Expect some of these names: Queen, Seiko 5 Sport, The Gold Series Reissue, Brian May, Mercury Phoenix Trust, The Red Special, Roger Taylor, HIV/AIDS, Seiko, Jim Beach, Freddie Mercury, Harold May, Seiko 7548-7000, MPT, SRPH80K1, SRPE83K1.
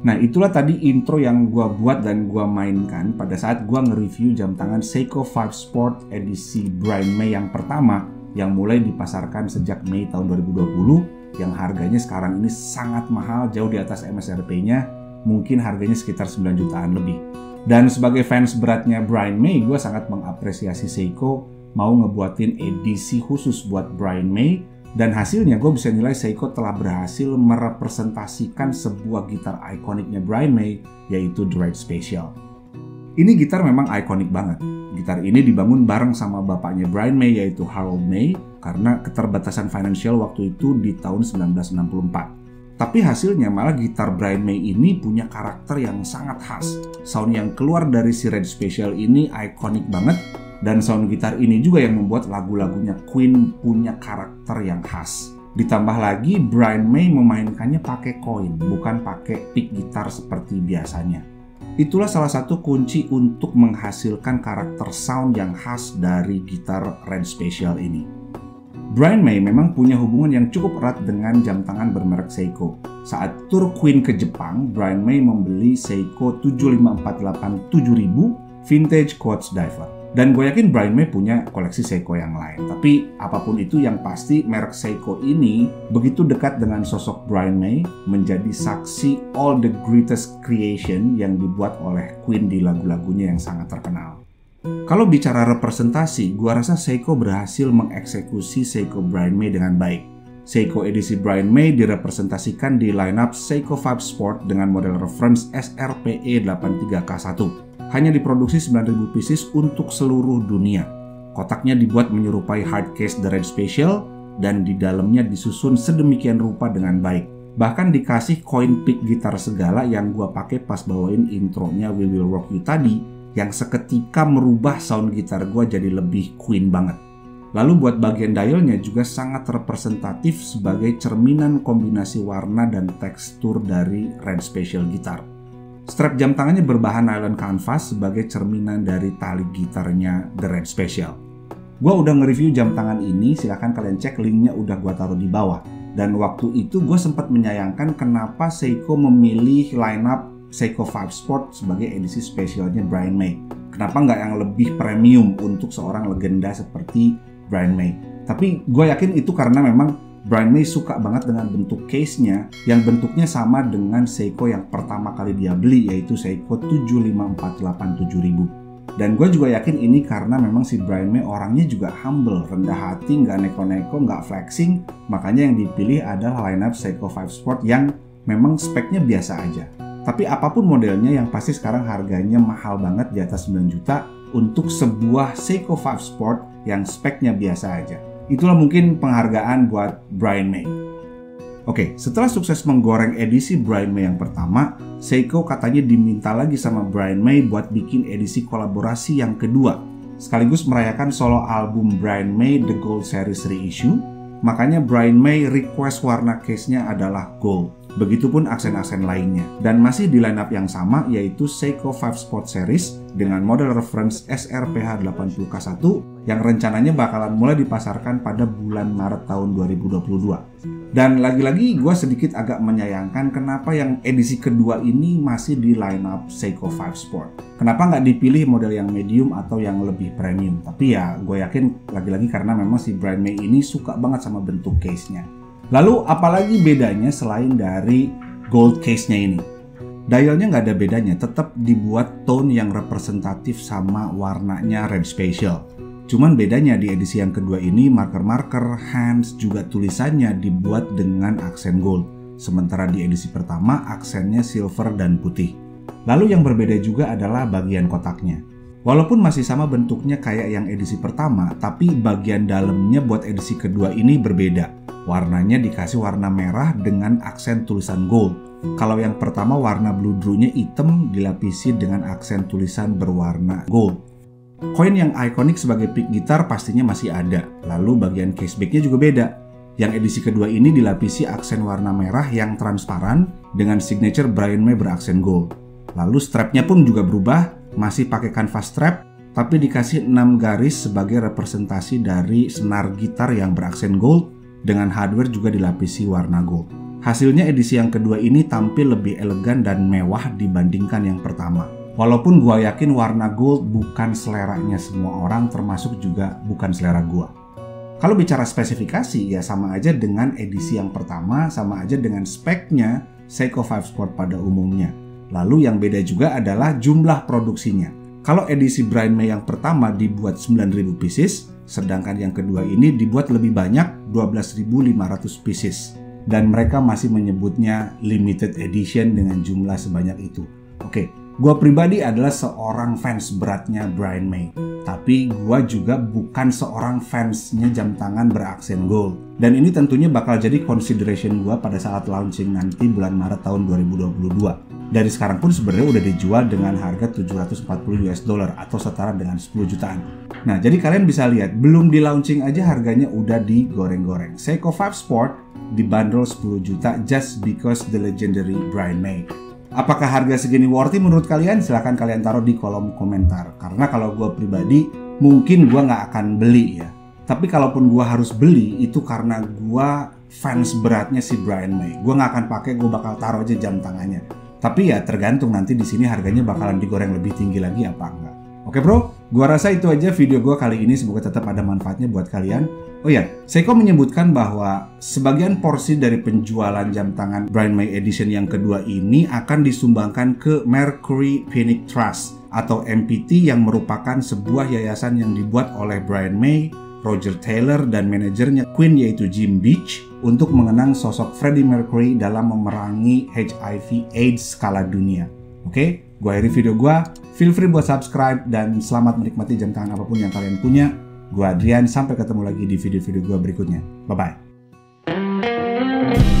Nah, itulah tadi intro yang gua buat dan gua mainkan pada saat gua nge-review jam tangan Seiko 5 Sport edisi Brian May yang pertama yang mulai dipasarkan sejak Mei tahun 2020 yang harganya sekarang ini sangat mahal, jauh di atas MSRP-nya, mungkin harganya sekitar 9 jutaan lebih. Dan sebagai fans beratnya Brian May, gua sangat mengapresiasi Seiko mau ngebuatin edisi khusus buat Brian May. Dan hasilnya gue bisa nilai Seiko telah berhasil merepresentasikan sebuah gitar ikoniknya Brian May, yaitu The Red Special. Ini gitar memang ikonik banget. Gitar ini dibangun bareng sama bapaknya Brian May, yaitu Harold May, karena keterbatasan finansial waktu itu di tahun 1964. Tapi hasilnya malah gitar Brian May ini punya karakter yang sangat khas. Sound yang keluar dari si Red Special ini ikonik banget. Dan sound gitar ini juga yang membuat lagu-lagunya Queen punya karakter yang khas. Ditambah lagi Brian May memainkannya pakai koin, bukan pakai pick gitar seperti biasanya. Itulah salah satu kunci untuk menghasilkan karakter sound yang khas dari gitar Red Special ini. Brian May memang punya hubungan yang cukup erat dengan jam tangan bermerek Seiko. Saat tur Queen ke Jepang, Brian May membeli Seiko 7548-7000 Vintage Quartz Diver. Dan gue yakin Brian May punya koleksi Seiko yang lain. Tapi apapun itu yang pasti merek Seiko ini begitu dekat dengan sosok Brian May, menjadi saksi all the greatest creation yang dibuat oleh Queen di lagu-lagunya yang sangat terkenal. Kalau bicara representasi, gue rasa Seiko berhasil mengeksekusi Seiko Brian May dengan baik. Seiko edisi Brian May direpresentasikan di lineup Seiko 5 Sport dengan model reference SRPE83K1. Hanya diproduksi 9.000 pieces untuk seluruh dunia. Kotaknya dibuat menyerupai hardcase The Red Special dan di dalamnya disusun sedemikian rupa dengan baik. Bahkan dikasih koin pick gitar segala yang gua pakai pas bawain intronya We Will Rock You tadi, yang seketika merubah sound gitar gua jadi lebih Queen banget. Lalu buat bagian dialnya juga sangat representatif sebagai cerminan kombinasi warna dan tekstur dari Red Special gitar. Strap jam tangannya berbahan nylon canvas sebagai cerminan dari tali gitarnya The Red Special. Gua udah nge-review jam tangan ini, silahkan kalian cek, linknya udah gua taruh di bawah. Dan waktu itu gua sempat menyayangkan kenapa Seiko memilih lineup Seiko 5 Sport sebagai edisi spesialnya Brian May. Kenapa nggak yang lebih premium untuk seorang legenda seperti Brian May? Tapi gua yakin itu karena memang Brian May suka banget dengan bentuk case-nya yang bentuknya sama dengan Seiko yang pertama kali dia beli, yaitu Seiko 7548-7000. Dan gue juga yakin ini karena memang si Brian May orangnya juga humble, rendah hati, nggak neko-neko, nggak flexing, makanya yang dipilih adalah lineup Seiko 5 Sport yang memang speknya biasa aja. Tapi apapun modelnya yang pasti sekarang harganya mahal banget, di atas 9 juta untuk sebuah Seiko 5 Sport yang speknya biasa aja. Itulah mungkin penghargaan buat Brian May. Oke, setelah sukses menggoreng edisi Brian May yang pertama, Seiko katanya diminta lagi sama Brian May buat bikin edisi kolaborasi yang kedua, sekaligus merayakan solo album Brian May The Gold Series Reissue. Makanya Brian May request warna case-nya adalah gold, begitupun aksen-aksen lainnya. Dan masih di lineup yang sama, yaitu Seiko 5 Sport Series dengan model reference SRPH80K1 yang rencananya bakalan mulai dipasarkan pada bulan Maret tahun 2022. Dan lagi-lagi gue sedikit agak menyayangkan kenapa yang edisi kedua ini masih di lineup Seiko 5 Sport. Kenapa nggak dipilih model yang medium atau yang lebih premium? Tapi ya gue yakin lagi-lagi karena memang si Brian May ini suka banget sama bentuk case-nya. Lalu apalagi bedanya selain dari gold case-nya ini? Dialnya nggak ada bedanya, tetap dibuat tone yang representatif sama warnanya Red Special. Cuman bedanya di edisi yang kedua ini marker-marker, hands, juga tulisannya dibuat dengan aksen gold. Sementara di edisi pertama aksennya silver dan putih. Lalu yang berbeda juga adalah bagian kotaknya. Walaupun masih sama bentuknya kayak yang edisi pertama, tapi bagian dalamnya buat edisi kedua ini berbeda. Warnanya dikasih warna merah dengan aksen tulisan gold. Kalau yang pertama warna bludrunya hitam dilapisi dengan aksen tulisan berwarna gold. Koin yang ikonik sebagai pick gitar pastinya masih ada. Lalu bagian case backnya juga beda. Yang edisi kedua ini dilapisi aksen warna merah yang transparan dengan signature Brian May beraksen gold. Lalu strapnya pun juga berubah, masih pakai canvas strap, tapi dikasih 6 garis sebagai representasi dari senar gitar yang beraksen gold. Dengan hardware juga dilapisi warna gold. Hasilnya edisi yang kedua ini tampil lebih elegan dan mewah dibandingkan yang pertama. Walaupun gua yakin warna gold bukan seleranya semua orang, termasuk juga bukan selera gua. Kalau bicara spesifikasi, ya sama aja dengan edisi yang pertama, sama aja dengan speknya Seiko 5 Sport pada umumnya. Lalu yang beda juga adalah jumlah produksinya. Kalau edisi Brian May yang pertama dibuat 9.000 pieces, sedangkan yang kedua ini dibuat lebih banyak, 12.500 pieces. Dan mereka masih menyebutnya limited edition dengan jumlah sebanyak itu. Oke, gua pribadi adalah seorang fans beratnya Brian May, tapi gua juga bukan seorang fansnya jam tangan beraksen gold. Dan ini tentunya bakal jadi consideration gua pada saat launching nanti bulan Maret tahun 2022. Dari sekarang pun sebenarnya udah dijual dengan harga $740 atau setara dengan 10 jutaan. Nah, jadi kalian bisa lihat, belum di launching aja harganya udah digoreng-goreng. Seiko 5 Sport dibanderol 10 juta just because the legendary Brian May. Apakah harga segini worth it menurut kalian? Silahkan kalian taruh di kolom komentar. Karena kalau gue pribadi, mungkin gue nggak akan beli ya. Tapi kalaupun gue harus beli, itu karena gue fans beratnya si Brian May. Gue nggak akan pakai, gue bakal taruh aja jam tangannya. Tapi ya tergantung nanti di sini harganya bakalan digoreng lebih tinggi lagi apa enggak. Oke bro, gua rasa itu aja video gua kali ini, semoga tetap ada manfaatnya buat kalian. Oh ya, Seiko menyebutkan bahwa sebagian porsi dari penjualan jam tangan Brian May Edition yang kedua ini akan disumbangkan ke Mercury Phoenix Trust atau MPT yang merupakan sebuah yayasan yang dibuat oleh Brian May, Roger Taylor, dan manajernya Queen yaitu Jim Beach untuk mengenang sosok Freddie Mercury dalam memerangi HIV/AIDS skala dunia. Oke, gua akhiri video gua. Feel free buat subscribe dan selamat menikmati jam tangan apapun yang kalian punya. Gua Adrian, sampai ketemu lagi di video-video gua berikutnya. Bye-bye.